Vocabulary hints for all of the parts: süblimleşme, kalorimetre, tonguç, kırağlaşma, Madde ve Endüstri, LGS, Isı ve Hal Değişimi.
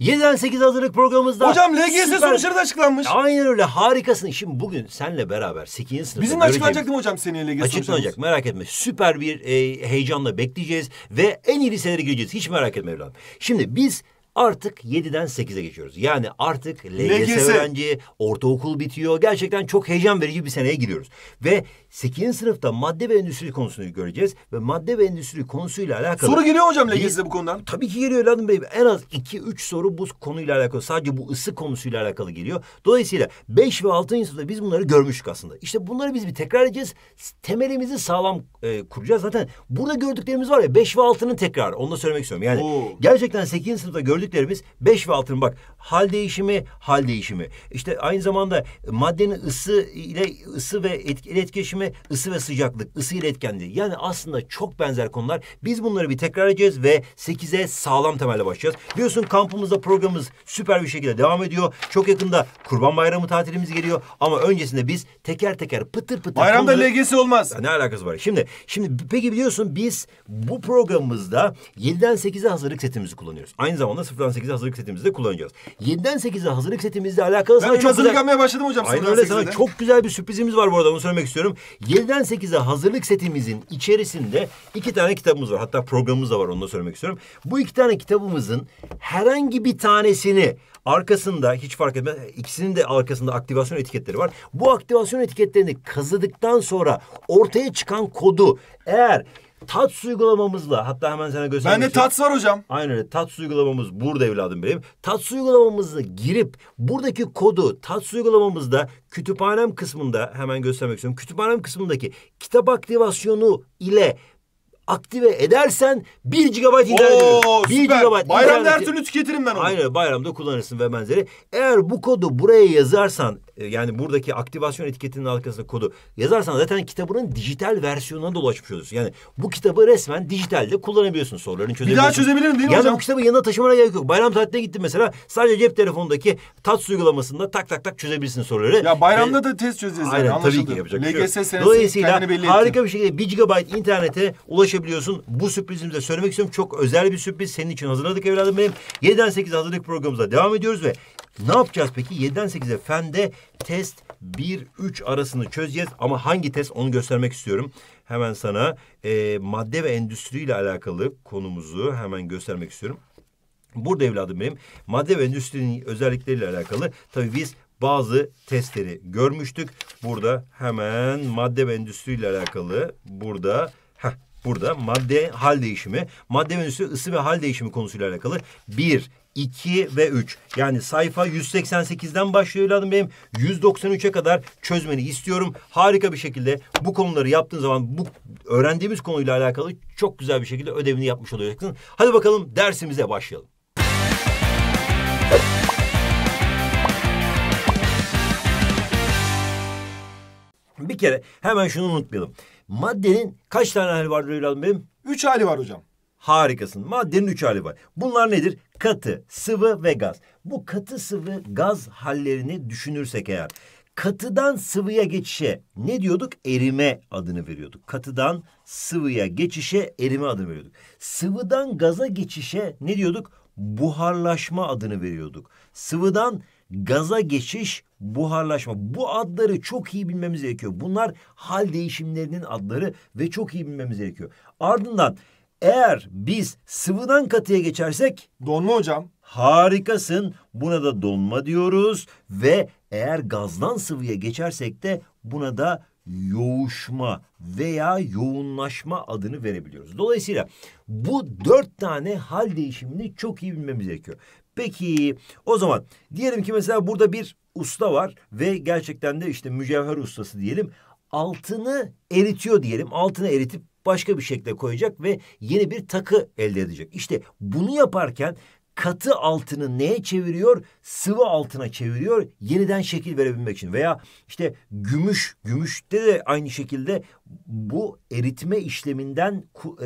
7'den 8'e hazırlık programımızda... Hocam LGS sonuçları da açıklanmış. Aynen öyle, harikasın. Şimdi bugün seninle beraber 8. sınıfta... Bizim açıklanacaktım hocam senin LGS sonuçları. Açıklanacak, merak etme. Süper bir heyecanla bekleyeceğiz ve en iyi liselere gireceğiz. Hiç merak etme evladım. Şimdi biz artık 7'den 8'e geçiyoruz. Yani artık LGS öğrenci, ortaokul bitiyor. Gerçekten çok heyecan verici bir seneye giriyoruz. Ve 8. sınıfta madde ve endüstri konusunu göreceğiz. Ve madde ve endüstri konusuyla alakalı... Soru geliyor hocam LGS'de bu konudan. Tabii ki geliyor evladım benim. En az 2-3 soru bu konuyla alakalı. Sadece bu ısı konusuyla alakalı geliyor. Dolayısıyla 5 ve 6. sınıfta biz bunları görmüştük aslında. İşte bunları biz bir tekrar edeceğiz. Temelimizi sağlam kuracağız. Zaten burada gördüklerimiz var ya, 5 ve 6'nın tekrarı. Onu da söylemek istiyorum. Yani gerçekten 8. sınıfta gördük. 5 ve 6'nın bak hal değişimi. İşte aynı zamanda maddenin ısı ile etkileşimi, ısı ve sıcaklık, ısı ile etkenliği. Yani aslında çok benzer konular. Biz bunları bir tekrar edeceğiz ve 8'e sağlam temelle başlayacağız. Biliyorsun kampımızda programımız süper bir şekilde devam ediyor. Çok yakında Kurban Bayramı tatilimiz geliyor ama öncesinde biz teker teker pıtır pıtır... Bayramda LGS olmaz. Ya ne alakası var? Şimdi peki biliyorsun biz bu programımızda 7'den 8'e hazırlık setimizi kullanıyoruz. Aynı zamanda 0'dan 8'e hazırlık setimizde kullanacağız. 7'den 8'e hazırlık setimizle alakalı sana çok güzel... Ben başladım hocam. Aynen öyle, sana çok güzel bir sürprizimiz var bu arada, onu söylemek istiyorum. 7'den 8'e hazırlık setimizin içerisinde 2 tane kitabımız var. Hatta programımız da var, onu da söylemek istiyorum. Bu 2 tane kitabımızın herhangi bir tanesini arkasında, hiç fark etmez, ikisinin de arkasında aktivasyon etiketleri var. Bu aktivasyon etiketlerini kazıdıktan sonra ortaya çıkan kodu eğer... TATS uygulamamızla, hatta hemen sana göstereyim. Bende TATS var hocam. Aynen öyle. TATS uygulamamız burada evladım benim. TATS uygulamamızı girip buradaki kodu TATS uygulamamızda kütüphanem kısmında, hemen göstermek istiyorum. Kütüphanem kısmındaki kitap aktivasyonu ile aktive edersen 1 GB internet ediyoruz. 1 GB. Bayramda her türlü tüketirim ben onu. Aynen, bayramda kullanırsın ve benzeri. Eğer bu kodu buraya yazarsan, yani buradaki aktivasyon etiketinin arkasında kodu yazarsan zaten kitabının dijital versiyonuna dolaşmış oluyorsun. Yani bu kitabı resmen dijitalde kullanabiliyorsun, sorularını çözebiliyorsun. Bir daha çözebilirim değil mi hocam? Yani bu kitabı yanına taşımana gerek yok. Bayram tatiline gittim mesela, sadece cep telefonundaki TATS uygulamasında tak tak tak çözebilirsin soruları. Ya bayramda da test çözeceğiz. Aynen yani, tabii ki yapacak. LGS senesi. Dolayısıyla harika bir şekilde 1 GB internete ulaşabiliyorsun. Bu sürprizimizi de söylemek istiyorum. Çok özel bir sürpriz. Senin için hazırladık evladım benim. 7'den 8'e hazırlık programımıza devam ediyoruz ve ne yapacağız peki? 7'den 8'e fende test 1-3 arasını çözeceğiz. Ama hangi test, onu göstermek istiyorum. Hemen sana madde ve endüstri ile alakalı konumuzu hemen göstermek istiyorum. Burada evladım benim madde ve endüstrinin özellikleriyle alakalı. Tabii biz bazı testleri görmüştük. Burada hemen madde ve endüstri ile alakalı burada... Burada madde hal değişimi, madde ve endüstri ısı ve hal değişimi konusuyla alakalı 1, 2 ve 3. Yani sayfa 188'den başlıyor evladım benim. 193'e kadar çözmeni istiyorum. Harika bir şekilde bu konuları yaptığın zaman bu öğrendiğimiz konuyla alakalı çok güzel bir şekilde ödevini yapmış olacaksın. Hadi bakalım dersimize başlayalım. Bir kere hemen şunu unutmayalım. Maddenin kaç tane hali vardır evladım benim? 3 hali var hocam. Harikasın. Maddenin 3 hali var. Bunlar nedir? Katı, sıvı ve gaz. Bu katı, sıvı, gaz hallerini düşünürsek eğer, katıdan sıvıya geçişe ne diyorduk? Erime adını veriyorduk. Katıdan sıvıya geçişe erime adını veriyorduk. Sıvıdan gaza geçişe ne diyorduk? Buharlaşma adını veriyorduk. Sıvıdan gaza geçiş, buharlaşma. Bu adları çok iyi bilmemiz gerekiyor. Bunlar hal değişimlerinin adları ve çok iyi bilmemiz gerekiyor. Ardından eğer biz sıvıdan katıya geçersek... Donma hocam. Harikasın. Buna da donma diyoruz. Ve eğer gazdan sıvıya geçersek de buna da yoğuşma veya yoğunlaşma adını verebiliyoruz. Dolayısıyla bu 4 tane hal değişimini çok iyi bilmemiz gerekiyor. Peki o zaman diyelim ki mesela burada bir usta var ve gerçekten de işte mücevher ustası diyelim, altını eritiyor diyelim, altını eritip başka bir şekle koyacak ve yeni bir takı elde edecek. İşte bunu yaparken katı altını neye çeviriyor? Sıvı altına çeviriyor. Yeniden şekil verebilmek için. Veya işte gümüşte de aynı şekilde bu eritme işleminden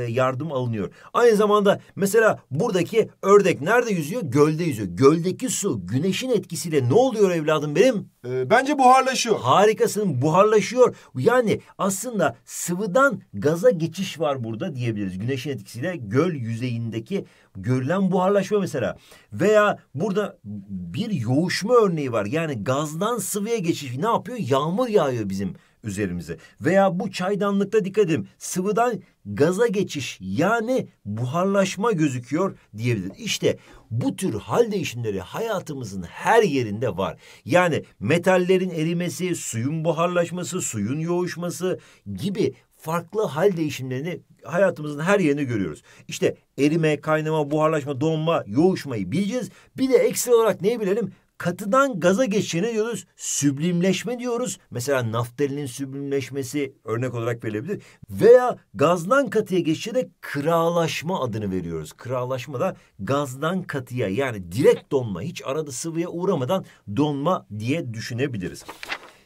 yardım alınıyor. Aynı zamanda mesela buradaki ördek nerede yüzüyor? Gölde yüzüyor. Göldeki su güneşin etkisiyle ne oluyor evladım benim? Bence buharlaşıyor. Harikasın, buharlaşıyor. Yani aslında sıvıdan gaza geçiş var burada diyebiliriz. Güneşin etkisiyle göl yüzeyindeki görülen buharlaşma mesela. Veya burada bir yoğuşma örneği var. Yani gazdan sıvıya geçiş. Ne yapıyor? Yağmur yağıyor bizim üzerimize. Veya bu çaydanlıkta dikkat edin. Sıvıdan gaza geçiş yani buharlaşma gözüküyor diyebiliriz. İşte bu tür hal değişimleri hayatımızın her yerinde var. Yani metallerin erimesi, suyun buharlaşması, suyun yoğuşması gibi farklı hal değişimlerini hayatımızın her yerinde görüyoruz. İşte erime, kaynama, buharlaşma, donma, yoğuşmayı bileceğiz. Bir de ekstra olarak neyi bilelim? Katıdan gaza geçişini diyoruz, süblimleşme diyoruz. Mesela naftalinin süblimleşmesi örnek olarak verilebilir. Veya gazdan katıya geçişe de kırağlaşma adını veriyoruz. Kırağlaşma da gazdan katıya yani direkt donma, hiç arada sıvıya uğramadan donma diye düşünebiliriz.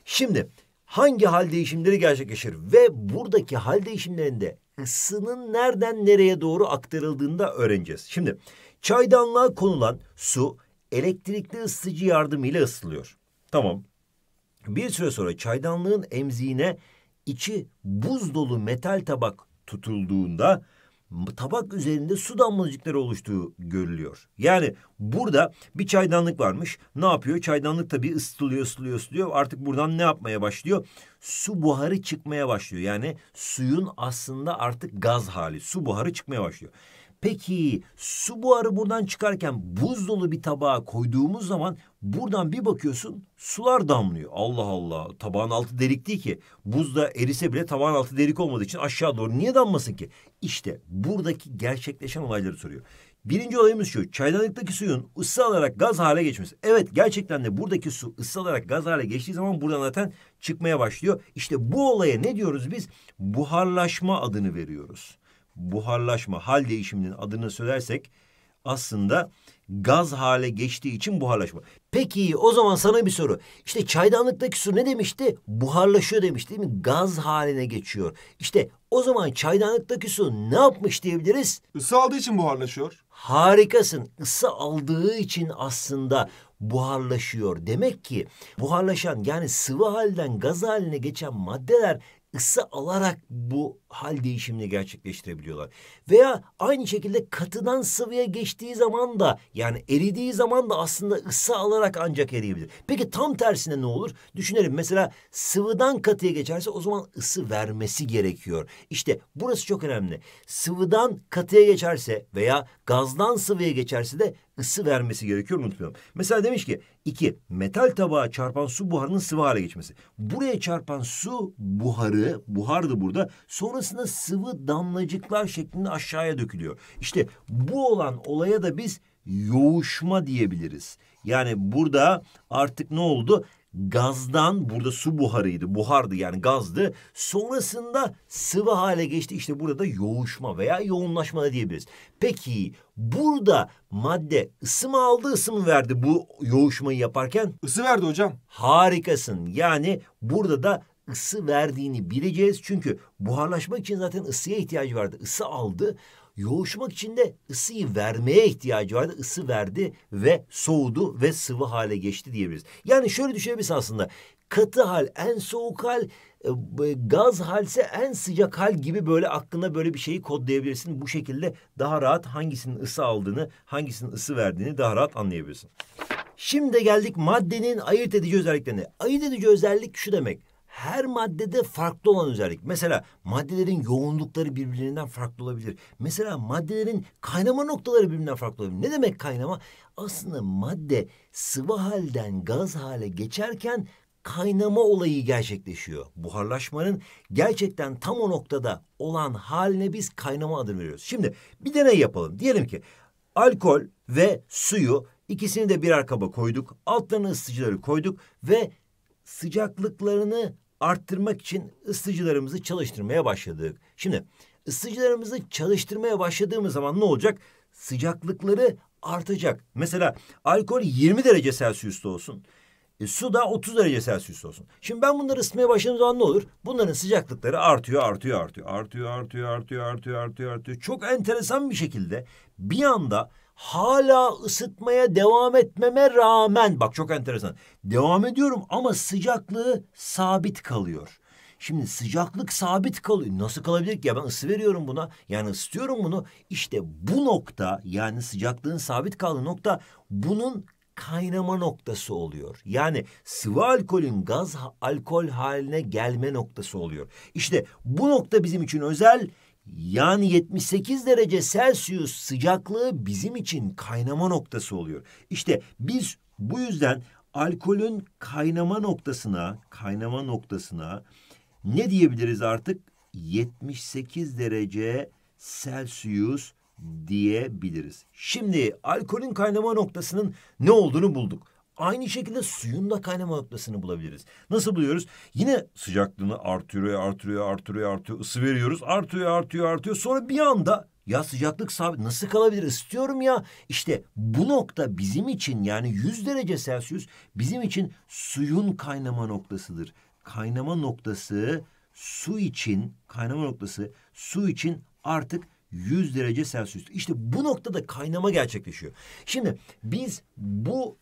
Şimdi hangi hal değişimleri gerçekleşir ve buradaki hal değişimlerinde ısının nereden nereye doğru aktarıldığını da öğreneceğiz. Şimdi çaydanlığa konulan su elektrikli ısıtıcı yardımıyla ısıtılıyor. Tamam. Bir süre sonra çaydanlığın emziğine içi buz dolu metal tabak tutulduğunda tabak üzerinde su damlacıkları oluştuğu görülüyor. Yani burada bir çaydanlık varmış. Ne yapıyor? Çaydanlık tabii ısıtılıyor. Artık buradan ne yapmaya başlıyor? Su buharı çıkmaya başlıyor. Yani suyun aslında artık gaz hali. Su buharı çıkmaya başlıyor. Peki su buharı buradan çıkarken buz dolu bir tabağa koyduğumuz zaman buradan bir bakıyorsun sular damlıyor. Allah Allah, tabağın altı delik değil ki. Buz da erise bile tabağın altı delik olmadığı için aşağı doğru niye damlasın ki? İşte buradaki gerçekleşen olayları soruyor. Birinci olayımız şu: çaydanlıktaki suyun ısı alarak gaz hale geçmesi. Evet, gerçekten de buradaki su ısı alarak gaz hale geçtiği zaman buradan zaten çıkmaya başlıyor. İşte bu olaya ne diyoruz biz? Buharlaşma adını veriyoruz. Buharlaşma, hal değişiminin adını söylersek aslında gaz hale geçtiği için buharlaşma. Peki o zaman sana bir soru. İşte çaydanlıktaki su ne demişti? Buharlaşıyor demişti değil mi? Gaz haline geçiyor. İşte o zaman çaydanlıktaki su ne yapmış diyebiliriz? Isı aldığı için buharlaşıyor. Harikasın. Isı aldığı için aslında buharlaşıyor. Demek ki buharlaşan yani sıvı halden gaz haline geçen maddeler ısı alarak bu hal değişimini gerçekleştirebiliyorlar. Veya aynı şekilde katıdan sıvıya geçtiği zaman da yani eridiği zaman da aslında ısı alarak ancak eriyebilir. Peki tam tersine ne olur? Düşünelim, mesela sıvıdan katıya geçerse o zaman ısı vermesi gerekiyor. İşte burası çok önemli. Sıvıdan katıya geçerse veya gazdan sıvıya geçerse de ısı vermesi gerekiyor, unutmayalım. Mesela demiş ki 2. Metal tabağa çarpan su buharının sıvı hale geçmesi. Buraya çarpan su buharı, buhardı burada. Sonrasında sıvı damlacıklar şeklinde aşağıya dökülüyor. İşte bu olan olaya da biz yoğuşma diyebiliriz. Yani burada artık ne oldu? Gazdan, burada su buharıydı, buhardı yani gazdı. Sonrasında sıvı hale geçti. İşte burada yoğuşma veya yoğunlaşma da diyebiliriz. Peki burada madde ısı mı aldı, ısı mı verdi bu yoğuşmayı yaparken? Isı verdi hocam. Harikasın. Yani burada da ısı verdiğini bileceğiz. Çünkü buharlaşmak için zaten ısıya ihtiyacı vardı. Isı aldı. Yoğuşmak için de ısıyı vermeye ihtiyacı vardı. Isı verdi ve soğudu ve sıvı hale geçti diyebiliriz. Yani şöyle düşünebiliriz aslında. Katı hal en soğuk hal, gaz halse en sıcak hal gibi böyle aklına böyle bir şeyi kodlayabilirsin. Bu şekilde daha rahat hangisinin ısı aldığını, hangisinin ısı verdiğini daha rahat anlayabilirsin. Şimdi geldik maddenin ayırt edici özelliklerine. Ayırt edici özellik şu demek: her maddede farklı olan özellik. Mesela maddelerin yoğunlukları birbirlerinden farklı olabilir. Mesela maddelerin kaynama noktaları birbirinden farklı olabilir. Ne demek kaynama? Aslında madde sıvı halden gaz hale geçerken kaynama olayı gerçekleşiyor. Buharlaşmanın gerçekten tam o noktada olan haline biz kaynama adını veriyoruz. Şimdi bir deney yapalım. Diyelim ki alkol ve suyu, ikisini de birer kaba koyduk. Altlarına ısıtıcıları koyduk ve sıcaklıklarını arttırmak için ısıtıcılarımızı çalıştırmaya başladık. Şimdi ısıtıcılarımızı çalıştırmaya başladığımız zaman ne olacak? Sıcaklıkları artacak. Mesela alkol 20 derece Celsius'ta olsun. Su da 30 derece Celsius olsun. Şimdi ben bunları ısıtmaya başladığım zaman ne olur? Bunların sıcaklıkları artıyor. Çok enteresan bir şekilde bir anda hala ısıtmaya devam etmeme rağmen, bak çok enteresan, devam ediyorum ama sıcaklığı sabit kalıyor. Şimdi sıcaklık sabit kalıyor. Nasıl kalabilir ki? Ya ben ısı veriyorum buna. Yani ısıtıyorum bunu. İşte bu nokta, yani sıcaklığın sabit kaldığı nokta bunun kaynama noktası oluyor. Yani sıvı alkolün gaz alkol haline gelme noktası oluyor. İşte bu nokta bizim için özel. Yani 78 derece Celsius sıcaklığı bizim için kaynama noktası oluyor. İşte biz bu yüzden alkolün kaynama noktasına ne diyebiliriz artık? 78 derece Celsius diyebiliriz. Şimdi alkolün kaynama noktasının ne olduğunu bulduk. Aynı şekilde suyun da kaynama noktasını bulabiliriz. Nasıl buluyoruz? Yine sıcaklığını artırıyor. Isı veriyoruz. Artıyor. Sonra bir anda ya sıcaklık sabit, nasıl kalabilir? Isıtıyorum ya. İşte bu nokta bizim için, yani 100 derece Celsius bizim için suyun kaynama noktasıdır. Kaynama noktası su için artık 100 derece Celsius. İşte bu noktada kaynama gerçekleşiyor. Şimdi biz bu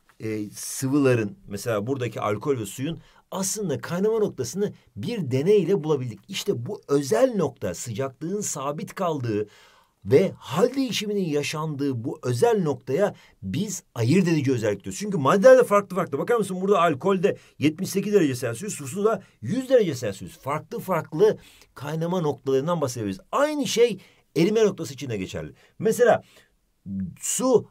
sıvıların, mesela buradaki alkol ve suyun aslında kaynama noktasını bir deneyle bulabildik. İşte bu özel nokta, sıcaklığın sabit kaldığı ve hal değişiminin yaşandığı bu özel noktaya biz ayırt edici özellik diyoruz. Çünkü maddeler de farklı. Bakar mısın, burada alkolde 78 derece Celsius, susu da 100 derece Celsius. Farklı kaynama noktalarından bahsediyoruz. Aynı şey erime noktası için de geçerli. Mesela su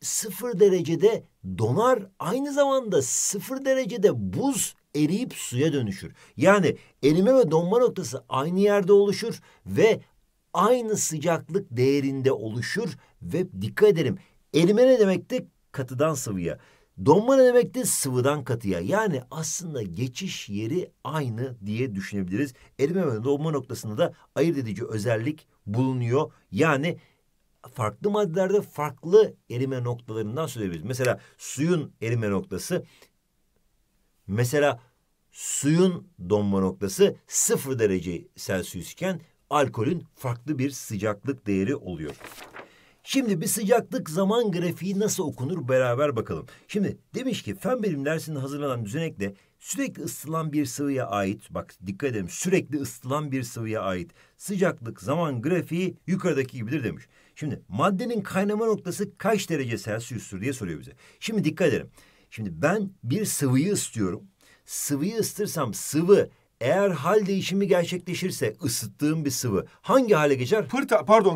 0 derecede donar, aynı zamanda 0 derecede buz eriyip suya dönüşür. Yani erime ve donma noktası aynı yerde oluşur ve aynı sıcaklık değerinde oluşur ve dikkat edelim. Erime ne demekti? Katıdan sıvıya. Donma ne demekti? Sıvıdan katıya. Yani aslında geçiş yeri aynı diye düşünebiliriz. Erime ve donma noktasında da ayırt edici özellik bulunuyor. Yani farklı maddelerde farklı erime noktalarından söz edebiliriz. Mesela suyun erime noktası, mesela suyun donma noktası 0 derece Celsius iken alkolün farklı bir sıcaklık değeri oluyor. Şimdi bir sıcaklık zaman grafiği nasıl okunur beraber bakalım. Şimdi demiş ki fen bilim dersinde hazırlanan düzenekle sürekli ısıtılan bir sıvıya ait, bak dikkat edelim, sürekli ısıtılan bir sıvıya ait sıcaklık zaman grafiği yukarıdaki gibidir demiş. Şimdi maddenin kaynama noktası kaç derece Celsius'tur diye soruyor bize. Şimdi dikkat edelim. Şimdi ben bir sıvıyı ısıtıyorum. Sıvıyı ısıtırsam sıvı, eğer hal değişimi gerçekleşirse ısıttığım bir sıvı hangi hale geçer?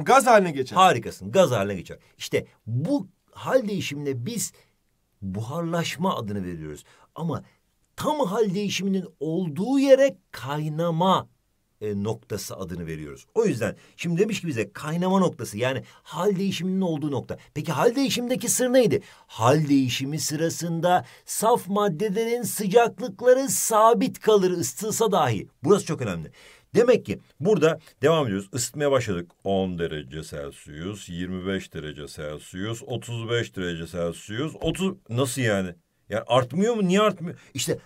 Gaz haline geçer. Harikasın, gaz haline geçer. İşte bu hal değişimine biz buharlaşma adını veriyoruz. Ama tam hal değişiminin olduğu yere kaynama noktası adını veriyoruz. O yüzden şimdi demiş ki bize kaynama noktası, yani hal değişiminin olduğu nokta. Peki hal değişimindeki sır neydi? Hal değişimi sırasında saf maddelerin sıcaklıkları sabit kalır ısıtılsa dahi. Burası çok önemli. Demek ki burada devam ediyoruz. Isıtmaya başladık. 10 derece Celsius, 25 derece Celsius, 35 derece Celsius, 30... Nasıl yani? Yani artmıyor mu? Niye artmıyor? İşte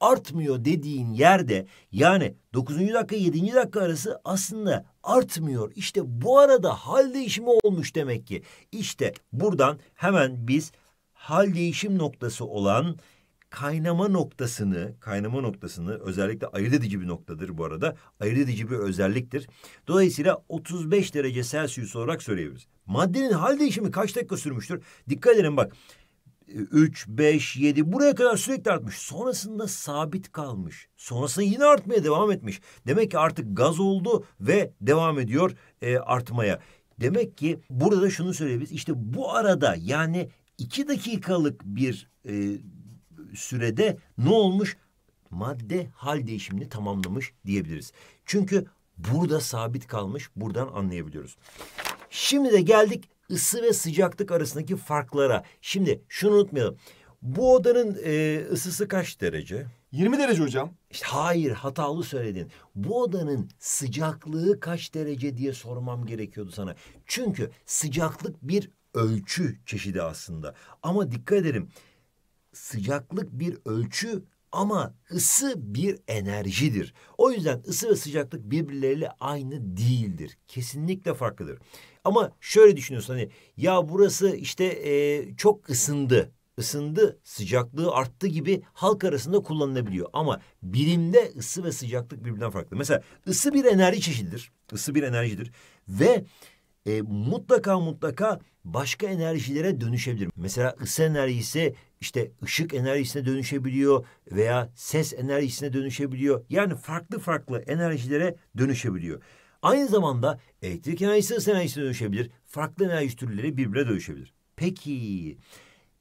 artmıyor dediğin yerde, yani 9. dakika 7. dakika arası aslında artmıyor. İşte bu arada hal değişimi olmuş demek ki. İşte buradan hemen biz hal değişim noktası olan kaynama noktasını özellikle ayırt edici bir noktadır bu arada. Ayırt edici bir özelliktir. Dolayısıyla 35 derece Celsius olarak söyleyebiliriz. Maddenin hal değişimi kaç dakika sürmüştür? Dikkat edin bak. 3, 5, 7 buraya kadar sürekli artmış. Sonrasında sabit kalmış. Sonrasında yine artmaya devam etmiş. Demek ki artık gaz oldu ve devam ediyor artmaya. Demek ki burada da şunu söyleyebiliriz. İşte bu arada, yani 2 dakikalık bir sürede ne olmuş? Madde hal değişimini tamamlamış diyebiliriz. Çünkü burada sabit kalmış. Buradan anlayabiliyoruz. Şimdi de geldik ısı ve sıcaklık arasındaki farklara. Şimdi şunu unutmayalım. Bu odanın ısısı kaç derece? 20 derece hocam. İşte hayır, hatalı söyledin. Bu odanın sıcaklığı kaç derece diye sormam gerekiyordu sana. Çünkü sıcaklık bir ölçü çeşidi aslında. Ama dikkat edelim. sıcaklık bir ölçü ama ısı bir enerjidir. O yüzden ısı ve sıcaklık birbirleriyle aynı değildir. Kesinlikle farklıdır. Ama şöyle düşünüyorsun, hani ya burası işte çok ısındı, sıcaklığı arttı gibi halk arasında kullanılabiliyor. Ama bilimde ısı ve sıcaklık birbirinden farklı. Mesela ısı bir enerji çeşididir. Isı bir enerjidir ve mutlaka başka enerjilere dönüşebilir. Mesela ısı enerjisi işte ışık enerjisine dönüşebiliyor veya ses enerjisine dönüşebiliyor. Yani farklı enerjilere dönüşebiliyor. Aynı zamanda elektrik enerjisi ısı enerjisine dönüşebilir. Farklı enerji türleri birbirine dönüşebilir. Peki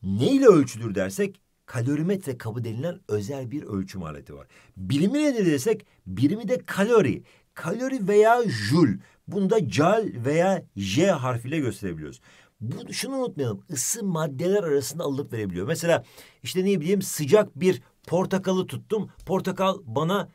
neyle ölçülür dersek, kalorimetre kabı denilen özel bir ölçüm aleti var. Birimi nedir desek, birimi de kalori. Kalori veya jül. Bunu da cal veya j harfiyle gösterebiliyoruz. Şunu unutmayalım. Isı maddeler arasında alıp verebiliyor. Mesela işte ne bileyim, sıcak bir portakalı tuttum. Portakal bana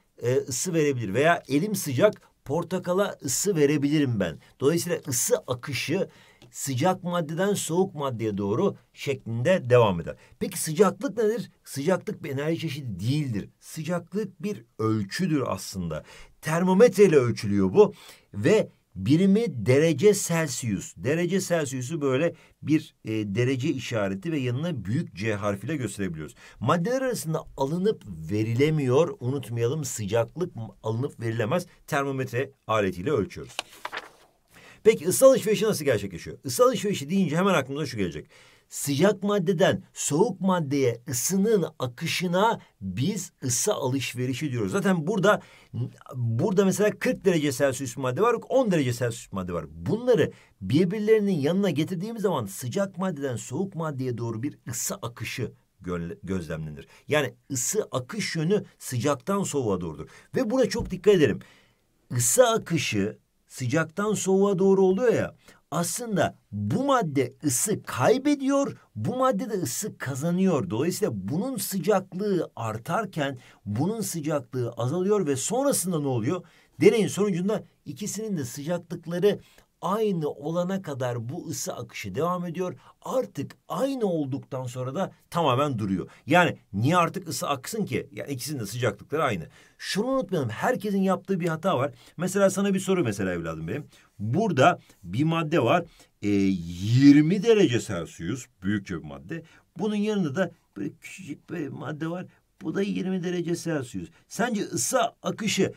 ısı verebilir. Veya elim sıcak, portakala ısı verebilirim ben. Dolayısıyla ısı akışı sıcak maddeden soğuk maddeye doğru şeklinde devam eder. Peki sıcaklık nedir? Sıcaklık bir enerji çeşidi değildir. Sıcaklık bir ölçüdür aslında. Termometreyle ölçülüyor bu ve birimi derece Celsius. Derece Celsius'u böyle bir derece işareti ve yanına büyük C harfiyle gösterebiliyoruz. Maddeler arasında alınıp verilemiyor. Unutmayalım, sıcaklık alınıp verilemez. Termometre aletiyle ölçüyoruz. Peki ısı alışverişi nasıl gerçekleşiyor? Isı alışverişi deyince hemen aklımıza şu gelecek. Sıcak maddeden soğuk maddeye ısının akışına biz ısı alışverişi diyoruz. Zaten burada mesela 40 derece Celsius madde var, 10 derece Celsius madde var. Bunları birbirlerinin yanına getirdiğimiz zaman sıcak maddeden soğuk maddeye doğru bir ısı akışı gözlemlenir. Yani ısı akış yönü sıcaktan soğuğa doğrudur. Ve buna çok dikkat edelim. Isı akışı sıcaktan soğuğa doğru oluyor ya, aslında bu madde ısı kaybediyor, bu madde de ısı kazanıyor. Dolayısıyla bunun sıcaklığı artarken bunun sıcaklığı azalıyor ve sonrasında ne oluyor? Deneyin sonucunda ikisinin de sıcaklıkları aynı olana kadar bu ısı akışı devam ediyor. Artık aynı olduktan sonra da tamamen duruyor. Yani niye artık ısı aksın ki? Yani ikisinin de sıcaklıkları aynı. Şunu unutmayalım. Herkesin yaptığı bir hata var. Mesela sana bir soru evladım benim. Burada bir madde var. 20 derece Celsius. Büyükçe bir madde. Bunun yanında da böyle küçücük bir madde var. Bu da 20 derece Celsius. Sence ısı akışı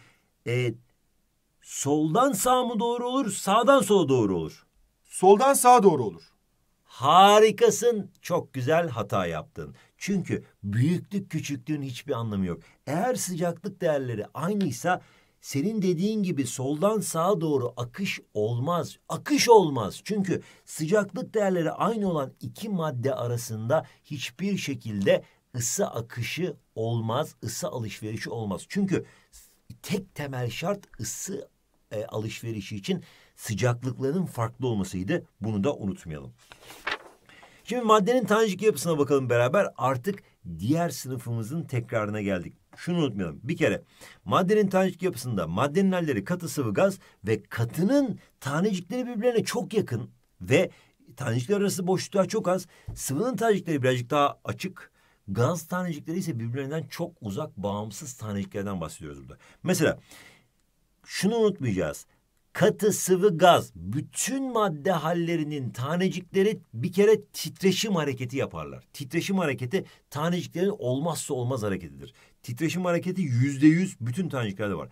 soldan sağa mı doğru olur, sağdan sola doğru olur? Soldan sağa doğru olur. Harikasın, çok güzel hata yaptın. Çünkü büyüklük küçüklüğün hiçbir anlamı yok. Eğer sıcaklık değerleri aynıysa senin dediğin gibi soldan sağa doğru akış olmaz. Akış olmaz. Çünkü sıcaklık değerleri aynı olan iki madde arasında hiçbir şekilde ısı akışı olmaz, ısı alışverişi olmaz. Çünkü tek temel şart ısı alışverişi için sıcaklıkların farklı olmasıydı. Bunu da unutmayalım. Şimdi maddenin tanecik yapısına bakalım beraber. Artık diğer sınıfımızın tekrarına geldik. Şunu unutmayalım. Bir kere maddenin tanecik yapısında maddenin halleri katı, sıvı, gaz ve katının tanecikleri birbirlerine çok yakın ve tanecikler arası boşluklar çok az. Sıvının tanecikleri birazcık daha açık. Gaz tanecikleri ise birbirlerinden çok uzak, bağımsız taneciklerden bahsediyoruz burada. Mesela şunu unutmayacağız. Katı, sıvı, gaz, bütün madde hallerinin tanecikleri bir kere titreşim hareketi yaparlar. Titreşim hareketi taneciklerin olmazsa olmaz hareketidir. Titreşim hareketi %100 bütün taneciklerde var.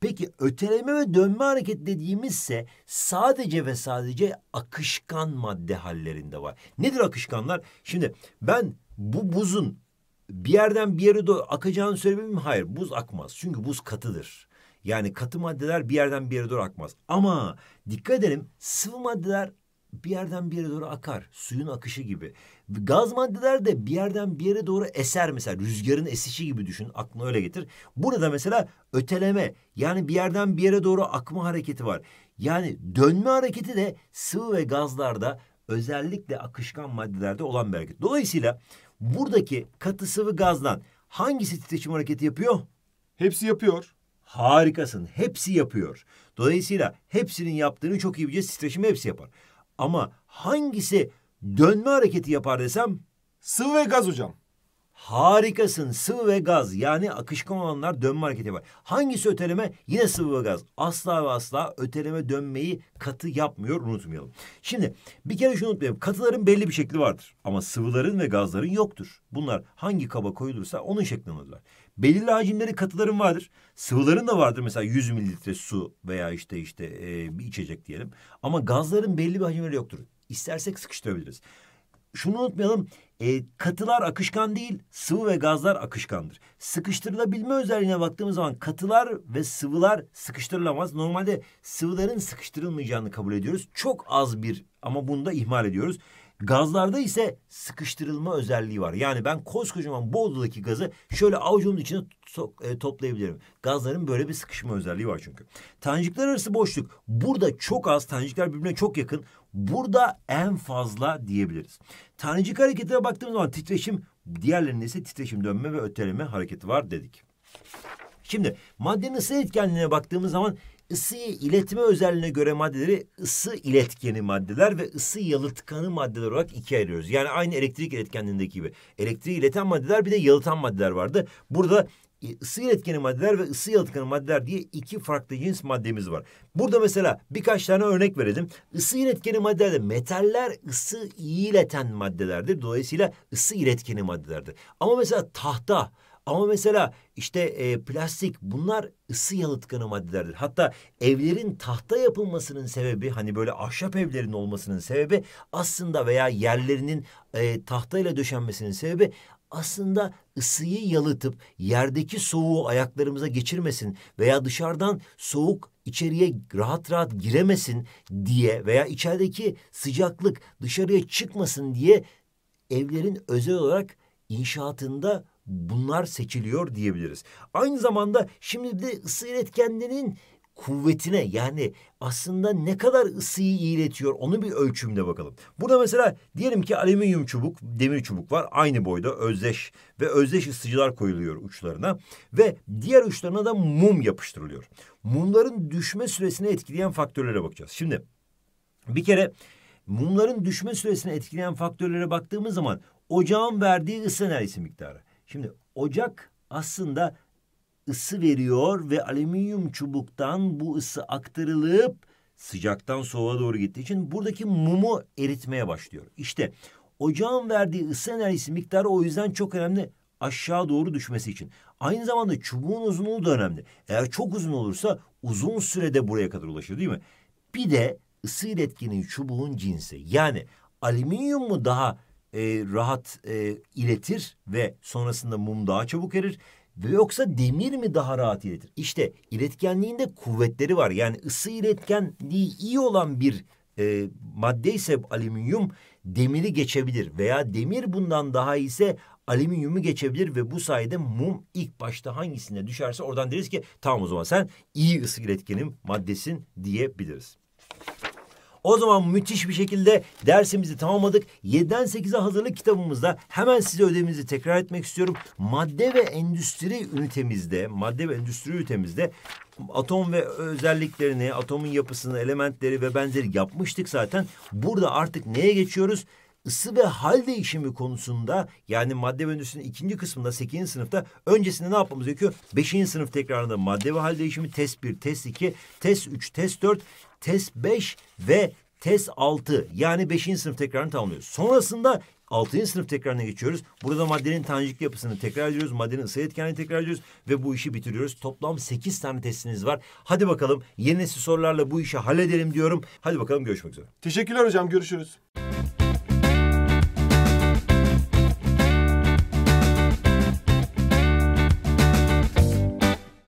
Peki öteleme ve dönme hareketi dediğimizse sadece ve sadece akışkan madde hallerinde var. Nedir akışkanlar? Şimdi ben bu buzun bir yerden bir yere doğru akacağını söyleyebilir miyim? Hayır, buz akmaz. Çünkü buz katıdır. Yani katı maddeler bir yerden bir yere doğru akmaz. Ama dikkat edelim, sıvı maddeler bir yerden bir yere doğru akar. Suyun akışı gibi. Gaz maddeler de bir yerden bir yere doğru eser. Mesela rüzgarın esişi gibi düşün. Aklına öyle getir. Burada mesela öteleme, yani bir yerden bir yere doğru akma hareketi var. Yani dönme hareketi de sıvı ve gazlarda, özellikle akışkan maddelerde olan bir hareket. Dolayısıyla buradaki katı, sıvı, gazdan hangisi titreşim hareketi yapıyor? Hepsi yapıyor. Harikasın. Hepsi yapıyor. Dolayısıyla hepsinin yaptığını çok iyi bileceğiz. Titreşimi hepsi yapar. Ama hangisi dönme hareketi yapar desem? Sıvı ve gaz hocam. Harikasın. Sıvı ve gaz, yani akışkan olanlar dönme hareketi var. Hangisi öteleme? Yine sıvı ve gaz. Asla ve asla öteleme dönmeyi katı yapmıyor. Unutmayalım. Şimdi bir kere şunu unutmayalım. Katıların belli bir şekli vardır. Ama sıvıların ve gazların yoktur. Bunlar hangi kaba koyulursa onun şeklini alırlar. Belirli hacimleri katıların vardır. Sıvıların da vardır. Mesela 100 mililitre su veya bir içecek diyelim. Ama gazların belli bir hacimleri yoktur. İstersek sıkıştırabiliriz. Şunu unutmayalım. Katılar akışkan değil, sıvı ve gazlar akışkandır. Sıkıştırılabilme özelliğine baktığımız zaman katılar ve sıvılar sıkıştırılamaz. Normalde sıvıların sıkıştırılmayacağını kabul ediyoruz. Çok az bir, ama bunu da ihmal ediyoruz. Gazlarda ise sıkıştırılma özelliği var. Yani ben koskocaman Bolu'daki gazı şöyle avucumun içine toplayabilirim. Gazların böyle bir sıkışma özelliği var çünkü. Tanecikler arası boşluk. Burada çok az, tanecikler birbirine çok yakın. Burada en fazla diyebiliriz. Tanecik hareketine baktığımız zaman titreşim, diğerlerinde ise titreşim, dönme ve öteleme hareketi var dedik. Şimdi maddenin ısı etkenliğine baktığımız zaman ısıyı iletme özelliğine göre maddeleri ısı iletkeni maddeler ve ısı yalıtkanı maddeler olarak ikiye ayırıyoruz. Yani aynı elektrik iletkenliğindeki gibi. Elektriği ileten maddeler, bir de yalıtan maddeler vardı. Burada ısı iletkeni maddeler ve ısı yalıtkanı maddeler diye iki farklı cins maddemiz var. Burada mesela birkaç tane örnek verelim. Isı iletkeni maddelerde metaller ısı ileten maddelerdir. Dolayısıyla ısı iletkeni maddelerdir. Ama mesela tahta, ama mesela plastik, bunlar ısı yalıtkanı maddelerdir. Hatta evlerin tahta yapılmasının sebebi, hani böyle ahşap evlerin olmasının sebebi aslında, veya yerlerinin tahtayla döşenmesinin sebebi aslında ısıyı yalıtıp yerdeki soğuğu ayaklarımıza geçirmesin veya dışarıdan soğuk içeriye rahat rahat giremesin diye veya içerideki sıcaklık dışarıya çıkmasın diye evlerin özel olarak inşaatında bunlar seçiliyor diyebiliriz. Aynı zamanda şimdi de ısı iletkenlerinin kuvvetine, yani aslında ne kadar ısıyı iletiyor onu bir ölçümle bakalım. Burada mesela diyelim ki alüminyum çubuk, demir çubuk var. Aynı boyda özdeş ve özdeş ısıtıcılar koyuluyor uçlarına ve diğer uçlarına da mum yapıştırılıyor. Mumların düşme süresini etkileyen faktörlere bakacağız. Şimdi bir kere mumların düşme süresini etkileyen faktörlere baktığımız zaman ocağın verdiği ısı enerjisi miktarı. Şimdi ocak aslında ısı veriyor ve alüminyum çubuktan bu ısı aktarılıp sıcaktan soğuğa doğru gittiği için buradaki mumu eritmeye başlıyor. İşte ocağın verdiği ısı enerjisi miktarı o yüzden çok önemli, aşağı doğru düşmesi için. Aynı zamanda çubuğun uzunluğu da önemli. Eğer çok uzun olursa uzun sürede buraya kadar ulaşır, değil mi? Bir de ısı iletkeni çubuğun cinsi, yani alüminyum mu daha rahat iletir ve sonrasında mum daha çabuk erir, ve yoksa demir mi daha rahat iletir? İşte iletkenliğinde kuvvetleri var. Yani ısı iletkenliği iyi olan bir madde ise alüminyum demiri geçebilir veya demir bundan daha iyiyse alüminyumu geçebilir ve bu sayede mum ilk başta hangisine düşerse oradan deriz ki tamam, o zaman sen iyi ısı iletkenin maddesin diyebiliriz. O zaman müthiş bir şekilde dersimizi tamamladık. 7'den 8'e hazırlık kitabımızda hemen size ödevimizi tekrar etmek istiyorum. Madde ve endüstri ünitemizde, atom ve özelliklerini, atomun yapısını, elementleri ve benzeri yapmıştık zaten. Burada artık neye geçiyoruz? Isı ve hal değişimi konusunda, yani madde ve endüstrinin ikinci kısmında 8. sınıfta, öncesinde ne yapmamız gerekiyor? 5. sınıf tekrarında madde ve hal değişimi test 1, test 2, test 3, test 4, test 5 ve test 6, yani 5. sınıf tekrarını tamamlıyoruz. Sonrasında 6. sınıf tekrarına geçiyoruz. Burada maddenin tanecik yapısını tekrar ediyoruz. Maddenin ısı etkenliğini tekrar ediyoruz. Ve bu işi bitiriyoruz. Toplam 8 tane testiniz var. Hadi bakalım yeni nesil sorularla bu işi halledelim diyorum. Hadi bakalım, görüşmek üzere. Teşekkürler hocam, görüşürüz.